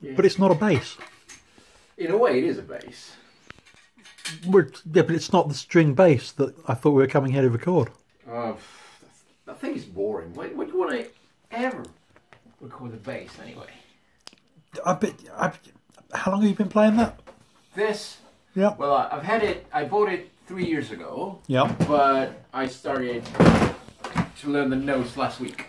Yeah. But it's not a bass. In a way, it is a bass. Yeah, but it's not the string bass that I thought we were coming here to record. I think it's boring. Why would you want to ever record the bass anyway? How long have you been playing that? This? Yeah. Well, I've had it. I bought it 3 years ago. Yeah. But I started to learn the notes last week.